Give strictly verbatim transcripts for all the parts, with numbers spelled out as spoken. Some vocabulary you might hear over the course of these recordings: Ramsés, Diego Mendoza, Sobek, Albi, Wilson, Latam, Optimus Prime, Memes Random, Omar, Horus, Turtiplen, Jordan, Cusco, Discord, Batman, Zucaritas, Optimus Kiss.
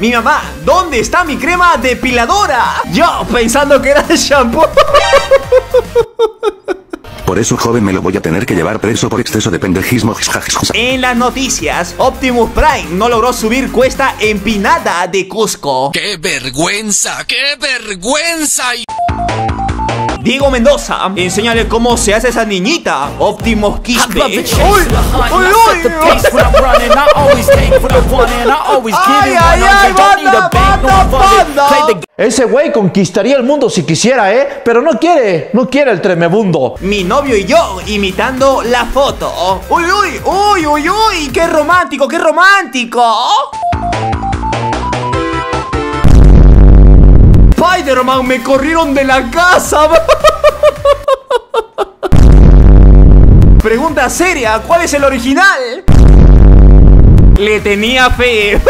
Mi mamá, ¿dónde está mi crema depiladora? Yo pensando que era de shampoo. Por eso, joven, me lo voy a tener que llevar preso por exceso de pendejismo. En las noticias, Optimus Prime no logró subir cuesta empinada de Cusco. ¡Qué vergüenza! ¡Qué vergüenza! Diego Mendoza, enséñale cómo se hace esa niñita. Optimus Kiss. ¡Ay, ay, ay! ¡Banda, banda, banda! Ese güey conquistaría el mundo si quisiera, ¿eh? Pero no quiere, no quiere el tremebundo. Mi novio y yo imitando la foto. ¡Uy, uy, uy, uy, uy! ¡Qué romántico, qué romántico! Spider-Man, me corrieron de la casa. Pregunta seria, ¿cuál es el original? Le tenía fe.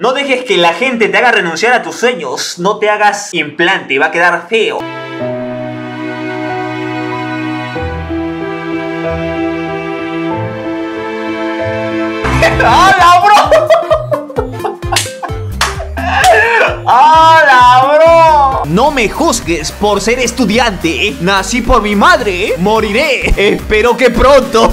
No dejes que la gente te haga renunciar a tus sueños. No te hagas implante, va a quedar feo. ¡Hala, bro! ¡Hala, bro! No me juzgues por ser estudiante. Nací por mi madre. Moriré. Espero que pronto.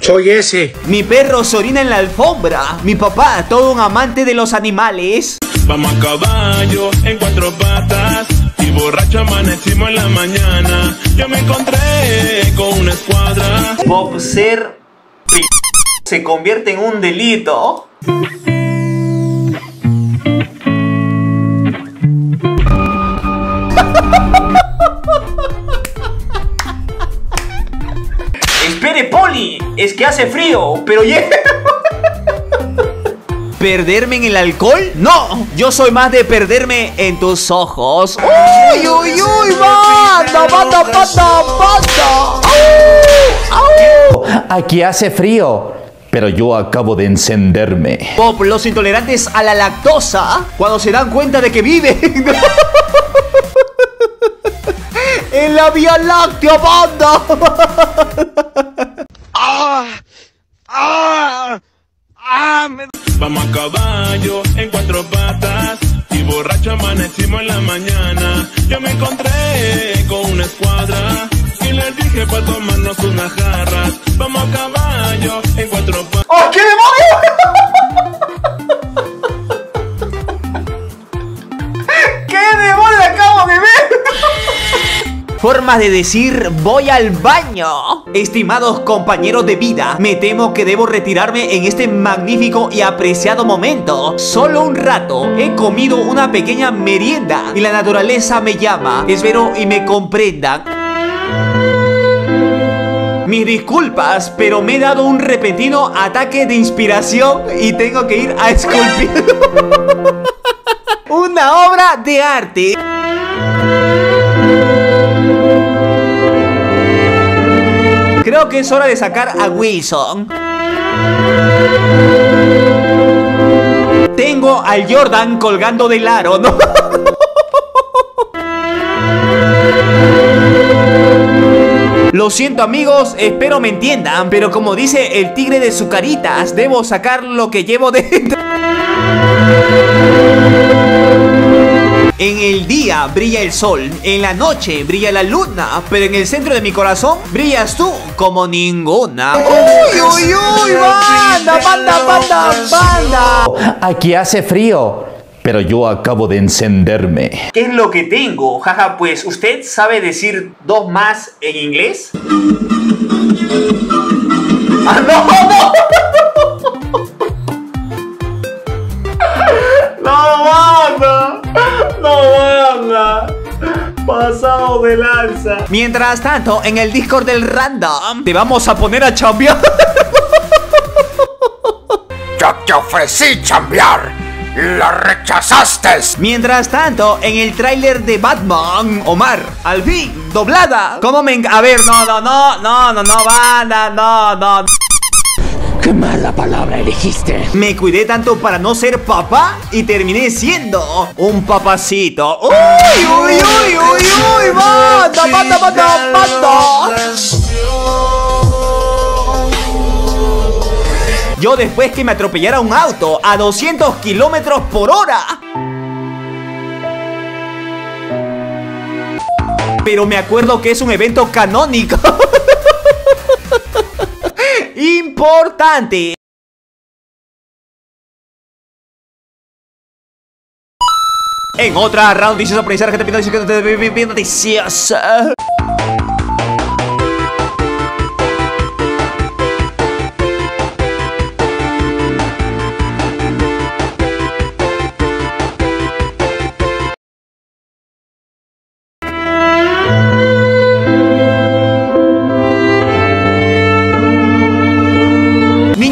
Soy ese. Mi perro se orina en la alfombra. Mi papá, todo un amante de los animales. Vamos a caballo en cuatro patas. Y borracho amanecimos en la mañana. Yo me encontré con una escuadra. Bob ser p... se convierte en un delito. Espere, Poli, es que hace frío, pero yeah. ¿Perderme en el alcohol? No, yo soy más de perderme en tus ojos. ¡Uy, uy, uy! ¡Bata, bata, bata, bata! Aquí hace frío, pero yo acabo de encenderme. Pop, los intolerantes a la lactosa, cuando se dan cuenta de que viven en la Vía Láctea, banda. ah, ah, ah, me... Vamos a caballo en cuatro patas y borracho amanecimos en la mañana. Yo me encontré con una escuadra y les dije para tomarnos unas jarras. Vamos a caballo en cuatro patas. ¡Oh, qué demonio! ¡Qué demonio acabo de ver! Formas de decir voy al baño. Estimados compañeros de vida, me temo que debo retirarme en este magnífico y apreciado momento. Solo un rato, he comido una pequeña merienda y la naturaleza me llama. Espero y me comprendan. Mis disculpas, pero me he dado un repentino ataque de inspiración y tengo que ir a esculpir una obra de arte. Creo que es hora de sacar a Wilson. Tengo al Jordan colgando del aro, ¿no? Lo siento, amigos, espero me entiendan, pero como dice el tigre de Zucaritas, debo sacar lo que llevo dentro. En el día brilla el sol, en la noche brilla la luna, pero en el centro de mi corazón brillas tú como ninguna. ¡Uy, uy, uy! ¡Banda, banda, banda, banda! Aquí hace frío, pero yo acabo de encenderme. ¿Qué es lo que tengo? Jaja, pues, ¿usted sabe decir dos más en inglés? ¡Ah, no! Pasado de lanza. Mientras tanto, en el Discord del Random te vamos a poner a chambear. Yo te ofrecí chambear, la rechazaste. Mientras tanto, en el tráiler de Batman, Omar, Albi, doblada. ¿Cómo me... A ver, no, no, no, no, no, no, banda, no, no. ¡Qué mala palabra elegiste! Me cuidé tanto para no ser papá y terminé siendo un papacito. ¡Uy, uy, uy, uy, uy! ¡Bata, bata, bata, bata! yo después que me atropellara un auto a doscientos kilómetros por hora. Pero me acuerdo que es un evento canónico. Importante. En otra round dice sorpresa, gente bien deliciosa.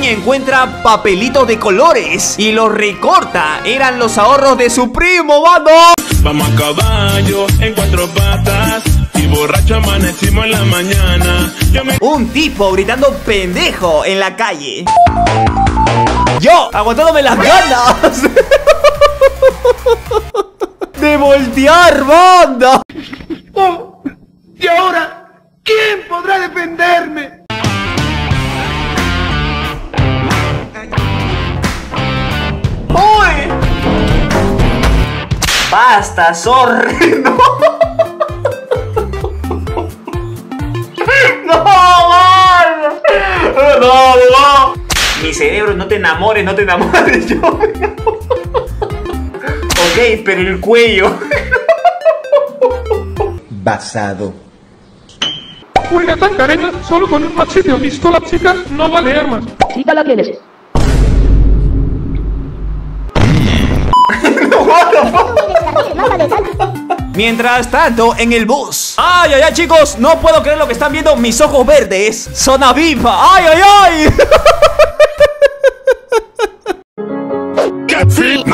Encuentra papelitos de colores y los recorta. Eran los ahorros de su primo, mano. Vamos a caballo en cuatro patas y borracho amanecimos en la mañana. Me... Un tipo gritando pendejo en la calle. Yo aguantándome las ganas de voltear, banda. Oh, y ahora, ¿quién podrá defenderme? ¡Basta, sorry! ¡No! ¡No, man! ¡No, no! Mi cerebro, no te enamores, no te enamores. Yo me... Ok, pero el cuello. Basado. Juega tan careta solo con un machete o pistola, chica. No vale armas. Chica la tienes. Mientras tanto, en el bus. Ay, ay, ay, chicos, no puedo creer lo que están viendo mis ojos verdes. Zona viva. Ay, ay, ay.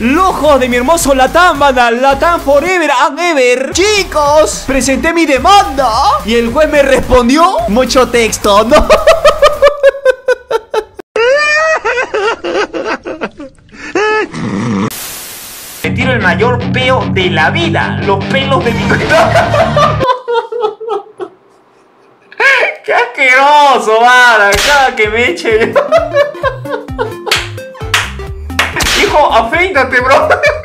Lujos de mi hermoso Latam, banda. Latam forever and ever. Chicos, presenté mi demanda y el juez me respondió mucho texto, ¿no? Tiro el mayor peo de la vida. Los pelos de mi... ¡Qué asqueroso, vara! Cada que me eche... Hijo, afeítate, bro.